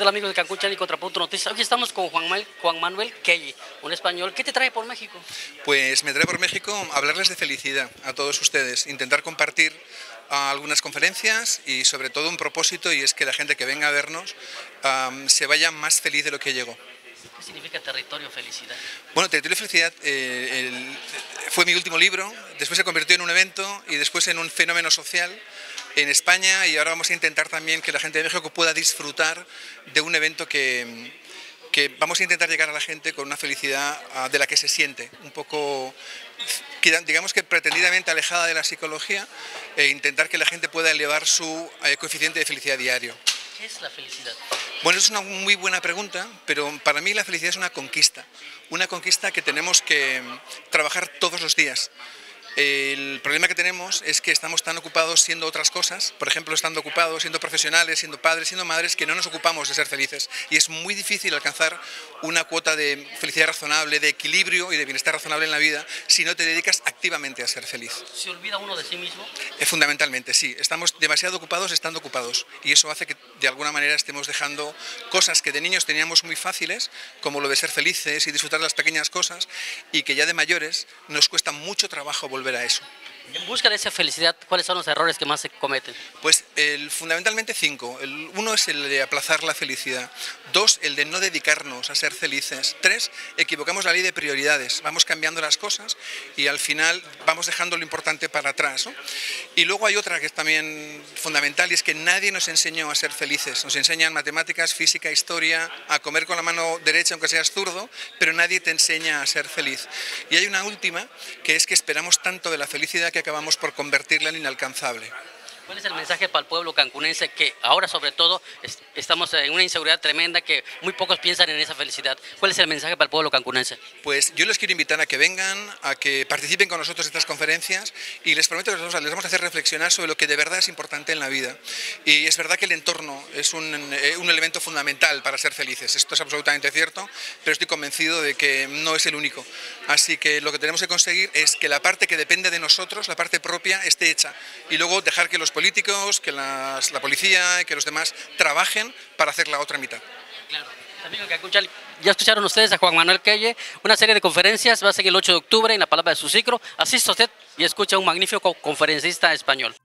tal, amigos de Cancún y Contra Punto Noticias? Hoy estamos con Juan Manuel Kelly, un español. ¿Qué te trae por México? Pues me trae por México hablarles de felicidad a todos ustedes, intentar compartir algunas conferencias y sobre todo un propósito, y es que la gente que venga a vernos se vaya más feliz de lo que llegó. ¿Qué significa Territorio Felicidad? Bueno, Territorio Felicidad fue mi último libro, después se convirtió en un evento y después en un fenómeno social en España, y ahora vamos a intentar también que la gente de México pueda disfrutar de un evento que vamos a intentar llegar a la gente con una felicidad de la que se siente, un poco, digamos que pretendidamente alejada de la psicología, e intentar que la gente pueda elevar su coeficiente de felicidad diario. ¿Qué es la felicidad? Bueno, es una muy buena pregunta, pero para mí la felicidad es una conquista que tenemos que trabajar todos los días. El problema que tenemos es que estamos tan ocupados siendo otras cosas, por ejemplo, estando ocupados siendo profesionales, siendo padres, siendo madres, que no nos ocupamos de ser felices, y es muy difícil alcanzar una cuota de felicidad razonable, de equilibrio y de bienestar razonable en la vida si no te dedicas activamente a ser feliz. ¿Se olvida uno de sí mismo? Fundamentalmente, sí. Estamos demasiado ocupados estando ocupados, y eso hace que de alguna manera estemos dejando cosas que de niños teníamos muy fáciles, como lo de ser felices y disfrutar de las pequeñas cosas, y que ya de mayores nos cuesta mucho trabajo volver a eso. En busca de esa felicidad, ¿cuáles son los errores que más se cometen? Pues fundamentalmente 5. Uno es el de aplazar la felicidad. 2, el de no dedicarnos a ser felices. 3, equivocamos la ley de prioridades. Vamos cambiando las cosas y al final vamos dejando lo importante para atrás, ¿no? Y luego hay otra que es también fundamental, y es que nadie nos enseñó a ser felices. Nos enseñan matemáticas, física, historia, a comer con la mano derecha aunque seas zurdo, pero nadie te enseña a ser feliz. Y hay una última, que es que esperamos tanto de la felicidad que acabamos por convertirla en inalcanzable. ¿Cuál es el mensaje para el pueblo cancunense, que ahora sobre todo estamos en una inseguridad tremenda, que muy pocos piensan en esa felicidad? ¿Cuál es el mensaje para el pueblo cancunense? Pues yo les quiero invitar a que vengan, a que participen con nosotros en estas conferencias, y les prometo que les vamos a hacer reflexionar sobre lo que de verdad es importante en la vida. Y es verdad que el entorno es un elemento fundamental para ser felices, esto es absolutamente cierto, pero estoy convencido de que no es el único. Así que lo que tenemos que conseguir es que la parte que depende de nosotros, la parte propia, esté hecha, y luego dejar que los políticos, que la policía, que los demás trabajen para hacer la otra mitad. Claro. Amigos, ya escucharon ustedes a Juan Manuel Kelly. Una serie de conferencias va a seguir el 8 de octubre en la Palabra de su Ciclo. Asista usted y escucha a un magnífico conferencista español.